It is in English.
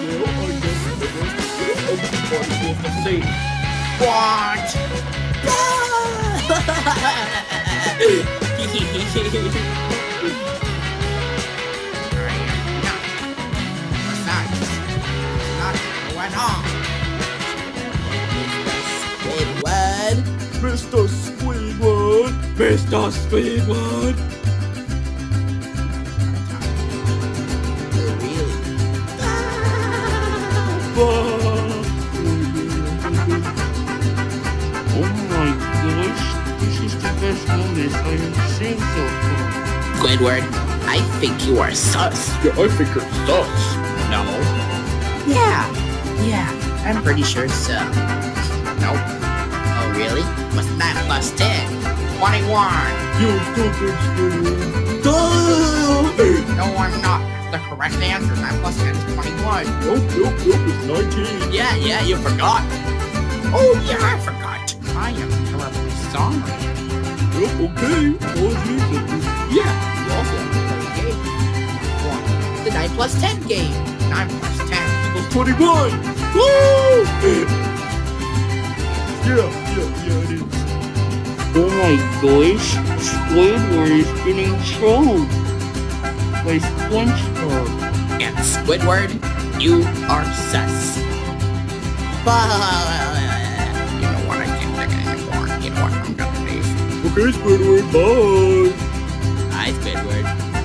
No, I guess I'm going to see. What? I am not. Besides, there's nothing going on. Mr. Squidward. Mr. Squidward! Mr. Squidward! Really? Oh my gosh, this is the best moment I have seen so far. Squidward, I think you are sus. Yeah, I think you're sus. No. Yeah, I'm pretty sure so. Nope. Oh, really? What's that plus 10? 21! You stupid Squidward! No, I'm not. That's the correct answer. That plus 10 is 21. Nope, it's 19. Yeah, you forgot. Oh, yeah, I forgot. I am terribly sorry. Yep, okay. Yeah, you also have to play a game. The 9 plus 10 game. 9 plus 10 equals 21! Woo! Yeah, it is. Oh my gosh, Squidward is getting trolled by SpongeBob. And Squidward, you are sus. You know what, I can't think of anymore. You know what, I'm gonna leave. Okay, Squidward, bye! Bye, Squidward.